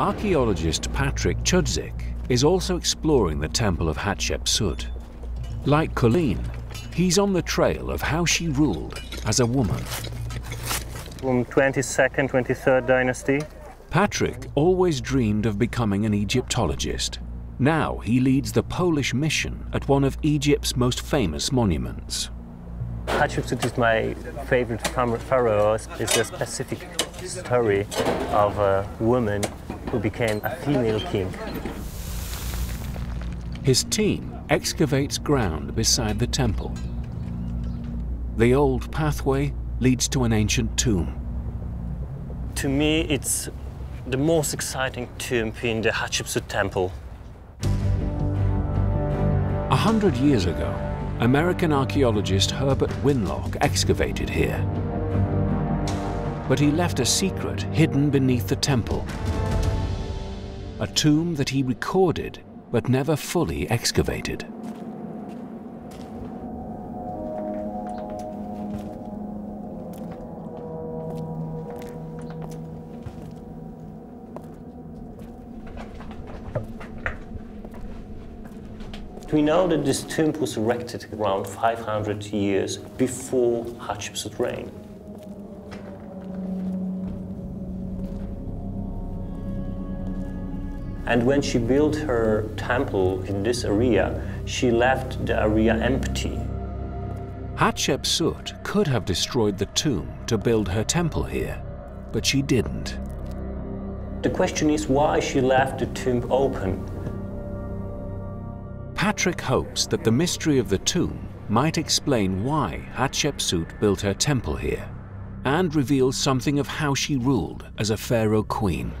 Archaeologist Patrick Chudzik is also exploring the temple of Hatshepsut. Like Colleen, he's on the trail of how she ruled as a woman. From 22nd, 23rd dynasty. Patrick always dreamed of becoming an Egyptologist. Now he leads the Polish mission at one of Egypt's most famous monuments. Hatshepsut is my favorite pharaoh. It's a specific story of a woman who became a female king. His team excavates ground beside the temple. The old pathway leads to an ancient tomb. To me, it's the most exciting tomb in the Hatshepsut temple. 100 years ago, American archaeologist Herbert Winlock excavated here. But he left a secret hidden beneath the temple, a tomb that he recorded but never fully excavated. We know that this tomb was erected around 500 years before Hatshepsut reign. And when she built her temple in this area, she left the area empty. Hatshepsut could have destroyed the tomb to build her temple here, but she didn't. The question is why she left the tomb open. Patrick hopes that the mystery of the tomb might explain why Hatshepsut built her temple here and reveal something of how she ruled as a pharaoh queen.